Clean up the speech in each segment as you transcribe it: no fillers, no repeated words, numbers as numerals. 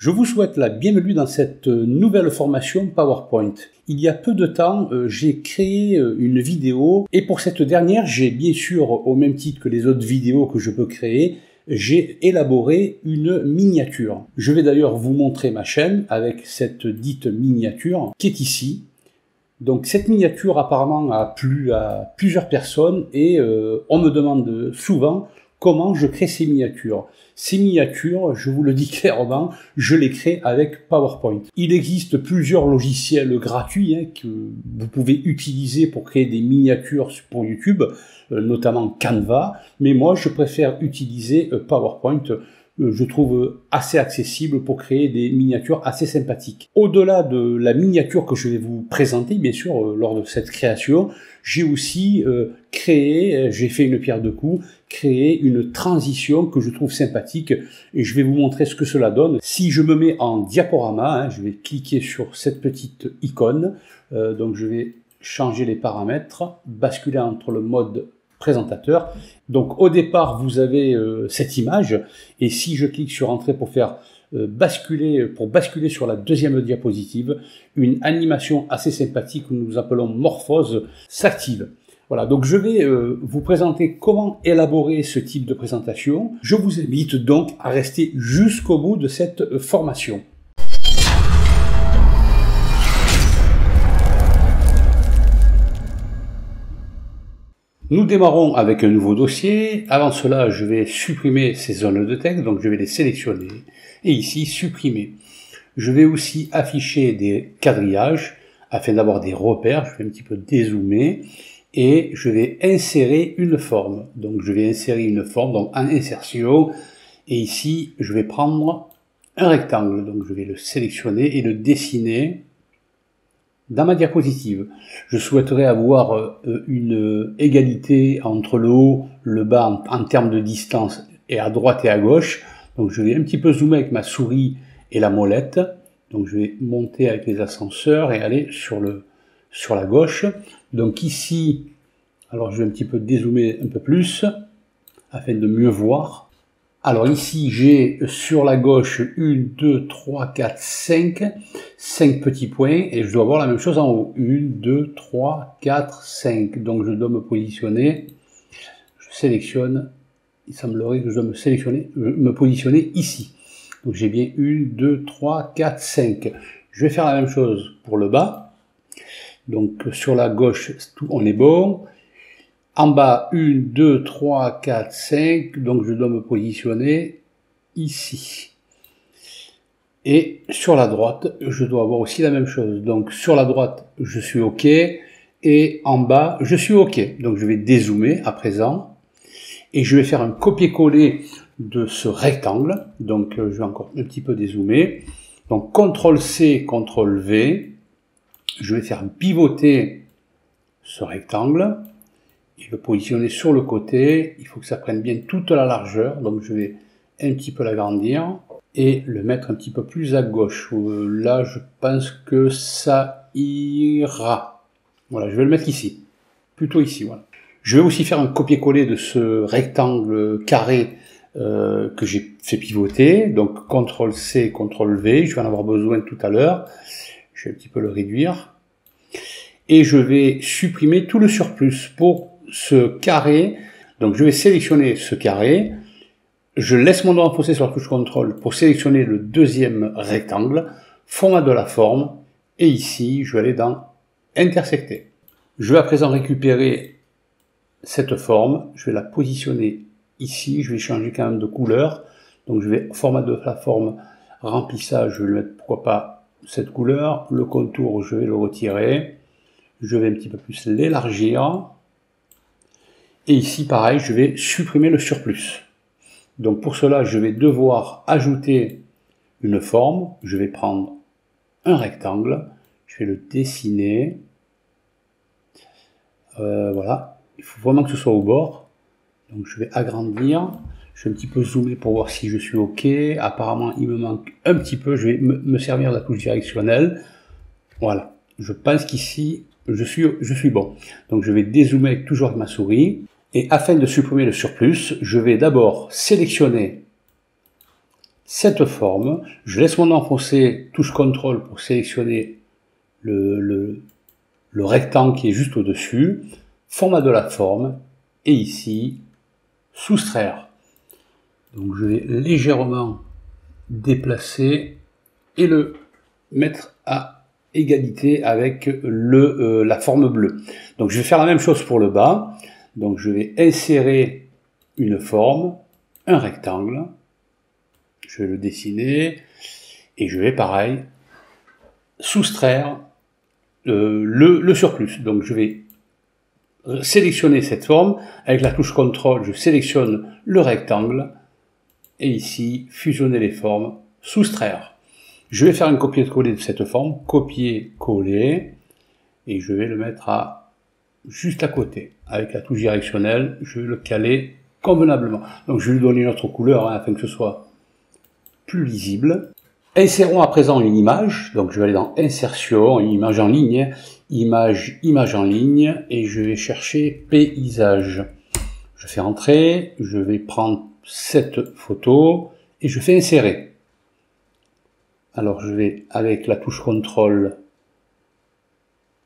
Je vous souhaite la bienvenue dans cette nouvelle formation PowerPoint. Il y a peu de temps, j'ai créé une vidéo et pour cette dernière, j'ai bien sûr, au même titre que les autres vidéos que je peux créer, j'ai élaboré une miniature. Je vais d'ailleurs vous montrer ma chaîne avec cette dite miniature qui est ici. Donc cette miniature apparemment a plu à plusieurs personnes et on me demande souvent comment je crée ces miniatures. Ces miniatures, je vous le dis clairement, je les crée avec PowerPoint. Il existe plusieurs logiciels gratuits que vous pouvez utiliser pour créer des miniatures pour YouTube, notamment Canva, mais moi je préfère utiliser PowerPoint. Je trouve assez accessible pour créer des miniatures assez sympathiques. Au-delà de la miniature que je vais vous présenter, bien sûr, lors de cette création, j'ai aussi créé une transition que je trouve sympathique et je vais vous montrer ce que cela donne. Si je me mets en diaporama, je vais cliquer sur cette petite icône. Donc je vais changer les paramètres, basculer entre le mode présentateur. Donc au départ vous avez cette image et si je clique sur entrée pour basculer sur la deuxième diapositive, une animation assez sympathique que nous appelons Morphose s'active. Voilà, donc je vais vous présenter comment élaborer ce type de présentation. Je vous invite donc à rester jusqu'au bout de cette formation. Nous démarrons avec un nouveau dossier. Avant cela, je vais supprimer ces zones de texte, donc je vais les sélectionner et ici supprimer. Je vais aussi afficher des quadrillages afin d'avoir des repères. Je vais un petit peu dézoomer et je vais insérer une forme. Donc je vais insérer une forme, donc en insertion, et ici je vais prendre un rectangle. Donc je vais le sélectionner et le dessiner dans ma diapositive. Je souhaiterais avoir une égalité entre le haut, le bas en termes de distance et à droite et à gauche. Donc je vais un petit peu zoomer avec ma souris et la molette. Donc je vais monter avec les ascenseurs et aller sur la gauche. Donc ici, alors je vais un petit peu dézoomer un peu plus afin de mieux voir. Alors ici, j'ai sur la gauche 1, 2, 3, 4, 5, 5 petits points et je dois avoir la même chose en haut. 1, 2, 3, 4, 5. Donc je dois me positionner, je sélectionne, il semblerait que je dois me positionner ici. Donc j'ai bien 1, 2, 3, 4, 5. Je vais faire la même chose pour le bas. Donc sur la gauche, on est bon. En bas, 1, 2, 3, 4, 5, donc je dois me positionner ici. Et sur la droite, je dois avoir aussi la même chose. Donc sur la droite, je suis OK, et en bas, je suis OK. Donc je vais dézoomer à présent, et je vais faire un copier-coller de ce rectangle. Donc je vais encore un petit peu dézoomer. Donc CTRL-C, CTRL-V, je vais faire pivoter ce rectangle. Je vais positionner sur le côté, il faut que ça prenne bien toute la largeur, donc je vais un petit peu l'agrandir et le mettre un petit peu plus à gauche. Là, je pense que ça ira. Voilà, je vais le mettre ici, plutôt ici. Voilà. Je vais aussi faire un copier-coller de ce rectangle carré que j'ai fait pivoter, donc CTRL-C, CTRL-V, je vais en avoir besoin tout à l'heure. Je vais un petit peu le réduire. Et je vais supprimer tout le surplus pour ce carré. Donc je vais sélectionner ce carré, je laisse mon doigt enfoncé sur la touche CTRL pour sélectionner le deuxième rectangle, format de la forme, et ici je vais aller dans intersecter. Je vais à présent récupérer cette forme, je vais la positionner ici, je vais changer quand même de couleur, donc je vais format de la forme, remplissage, je vais le mettre pourquoi pas cette couleur, le contour je vais le retirer, je vais un petit peu plus l'élargir. Et ici, pareil, je vais supprimer le surplus. Donc pour cela, je vais devoir ajouter une forme. Je vais prendre un rectangle. Je vais le dessiner. Voilà. Il faut vraiment que ce soit au bord. Donc je vais agrandir. Je vais un petit peu zoomer pour voir si je suis OK. Apparemment, il me manque un petit peu. Je vais me servir de la touche directionnelle. Voilà. Je pense qu'ici... Je suis bon. Donc je vais dézoomer toujours avec ma souris. Et afin de supprimer le surplus, je vais d'abord sélectionner cette forme. Je laisse mon enfoncé, touche CTRL pour sélectionner le rectangle qui est juste au-dessus, format de la forme, et ici, soustraire. Donc je vais légèrement déplacer et le mettre à égalité avec la forme bleue. Donc je vais faire la même chose pour le bas. Donc je vais insérer une forme, un rectangle, je vais le dessiner, et je vais pareil, soustraire le surplus. Donc je vais sélectionner cette forme, avec la touche CTRL, je sélectionne le rectangle, et ici, fusionner les formes, soustraire. Je vais faire un copier-coller de cette forme, copier-coller, et je vais le mettre à juste à côté. Avec la touche directionnelle, je vais le caler convenablement. Donc je vais lui donner une autre couleur, hein, afin que ce soit plus lisible. Insérons à présent une image, donc je vais aller dans Insertion, Image en ligne, Image en ligne, et je vais chercher Paysage. Je fais Entrée, je vais prendre cette photo, et je fais Insérer. Alors je vais, avec la touche CTRL,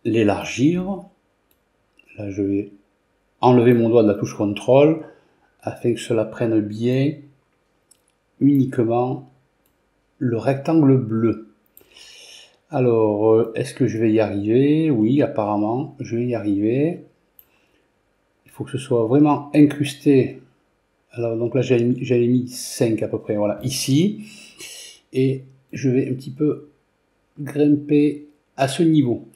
l'élargir. Là je vais enlever mon doigt de la touche CTRL, afin que cela prenne bien uniquement le rectangle bleu. Alors, est-ce que je vais y arriver? Oui, apparemment, je vais y arriver. Il faut que ce soit vraiment incrusté. Alors, donc là, j'avais mis 5 à peu près, voilà, ici. Et je vais un petit peu grimper à ce niveau.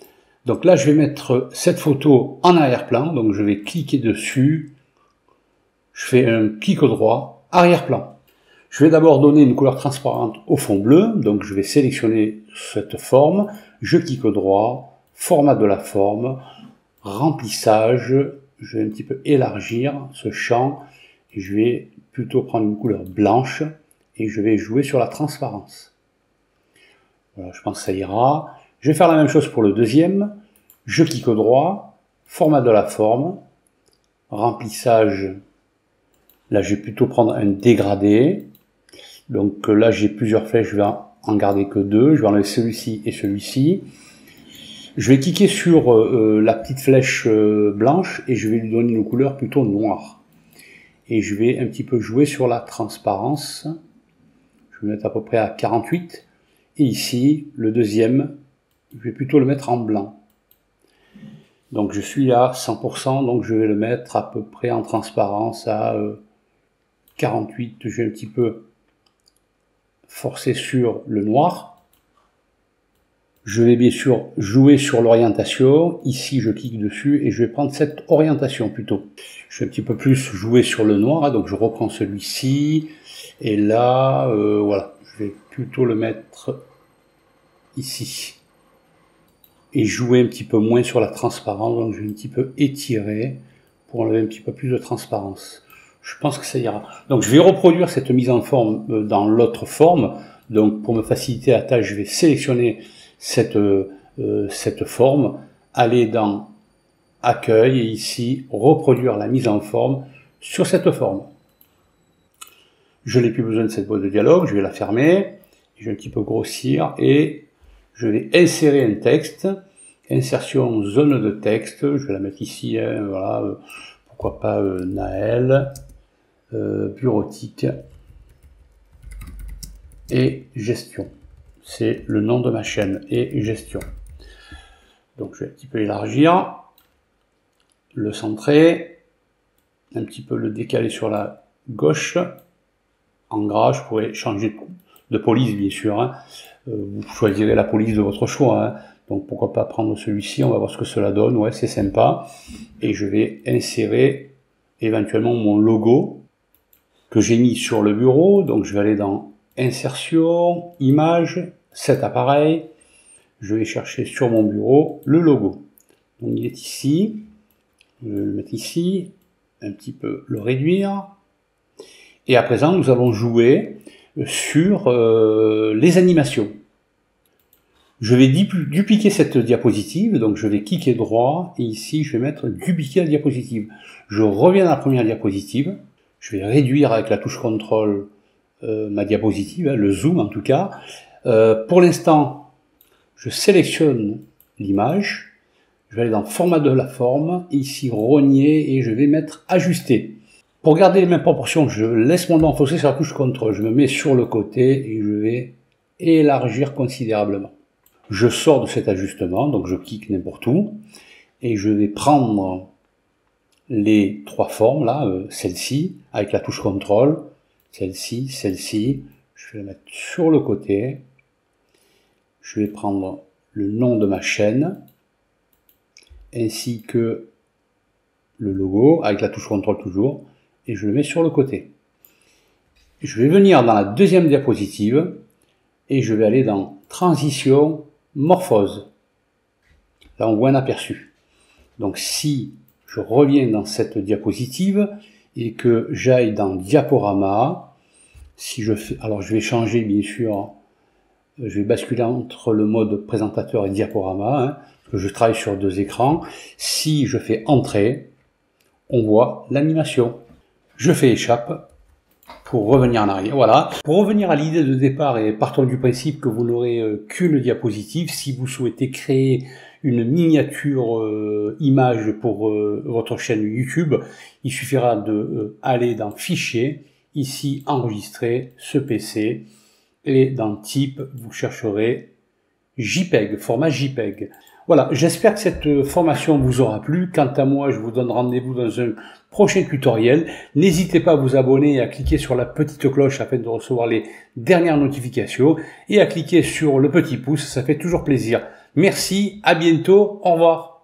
Donc là, je vais mettre cette photo en arrière-plan. Donc, je vais cliquer dessus. Je fais un clic droit, arrière-plan. Je vais d'abord donner une couleur transparente au fond bleu, donc je vais sélectionner cette forme, je clique droit, format de la forme, remplissage, je vais un petit peu élargir ce champ, et je vais plutôt prendre une couleur blanche, et je vais jouer sur la transparence. Voilà, je pense que ça ira. Je vais faire la même chose pour le deuxième, je clique droit, format de la forme, remplissage, là je vais plutôt prendre un dégradé. Donc là, j'ai plusieurs flèches, je vais en garder que deux. Je vais enlever celui-ci et celui-ci. Je vais cliquer sur la petite flèche blanche et je vais lui donner une couleur plutôt noire. Et je vais un petit peu jouer sur la transparence. Je vais mettre à peu près à 48. Et ici, le deuxième, je vais plutôt le mettre en blanc. Donc je suis à 100%, donc je vais le mettre à peu près en transparence à 48. Je vais un petit peu forcer sur le noir. Je vais bien sûr jouer sur l'orientation. Ici, je clique dessus et je vais prendre cette orientation plutôt. Je vais un petit peu plus jouer sur le noir. Donc, je reprends celui-ci. Et là, voilà, je vais plutôt le mettre ici. Et jouer un petit peu moins sur la transparence. Donc, je vais un petit peu étirer pour enlever un petit peu plus de transparence. Je pense que ça ira. Donc je vais reproduire cette mise en forme dans l'autre forme. Donc pour me faciliter la tâche, je vais sélectionner cette forme, aller dans Accueil, et ici, reproduire la mise en forme sur cette forme. Je n'ai plus besoin de cette boîte de dialogue, je vais la fermer, je vais un petit peu grossir, et je vais insérer un texte, insertion zone de texte, je vais la mettre ici, hein, voilà, pourquoi pas Naël, Bureautique et Gestion. C'est le nom de ma chaîne, et Gestion. Donc je vais un petit peu élargir, le centrer, un petit peu le décaler sur la gauche. En gras, je pourrais changer de police, bien sûr. Hein. Vous choisirez la police de votre choix. Hein. Donc pourquoi pas prendre celui-ci, on va voir ce que cela donne. Ouais, c'est sympa. Et je vais insérer éventuellement mon logo que j'ai mis sur le bureau. Donc je vais aller dans Insertion, Image, cet appareil. Je vais chercher sur mon bureau le logo. Donc il est ici. Je vais le mettre ici, un petit peu le réduire. Et à présent, nous allons jouer sur les animations. Je vais dupliquer cette diapositive, donc je vais cliquer droit, et ici je vais mettre dupliquer la diapositive. Je reviens à la première diapositive, je vais réduire avec la touche CTRL ma diapositive, le zoom en tout cas. Pour l'instant, je sélectionne l'image, je vais aller dans format de la forme, ici rogner, et je vais mettre ajuster. Pour garder les mêmes proportions, je laisse mon doigt enfoncé sur la touche CTRL, je me mets sur le côté et je vais élargir considérablement. Je sors de cet ajustement, donc je clique n'importe où, et je vais prendre les trois formes, là, celle-ci, avec la touche CTRL, celle-ci, celle-ci, je vais la mettre sur le côté, je vais prendre le nom de ma chaîne, ainsi que le logo, avec la touche CTRL toujours, et je le mets sur le côté. Je vais venir dans la deuxième diapositive, et je vais aller dans Transition, Morphose. Là, on voit un aperçu. Donc, si je reviens dans cette diapositive et que j'aille dans Diaporama, si je fais, alors je vais changer, bien sûr, je vais basculer entre le mode présentateur et Diaporama, hein, parce que je travaille sur deux écrans. Si je fais Entrée, on voit l'animation. Je fais Échappe. Pour revenir en arrière, voilà. Pour revenir à l'idée de départ et partant du principe que vous n'aurez qu'une diapositive, si vous souhaitez créer une miniature image pour votre chaîne YouTube, il suffira de aller dans Fichier, ici Enregistrer, ce PC, et dans Type, vous chercherez JPEG, format JPEG. Voilà, j'espère que cette formation vous aura plu. Quant à moi, je vous donne rendez-vous dans un prochain tutoriel. N'hésitez pas à vous abonner et à cliquer sur la petite cloche afin de recevoir les dernières notifications et à cliquer sur le petit pouce, ça fait toujours plaisir. Merci, à bientôt, au revoir.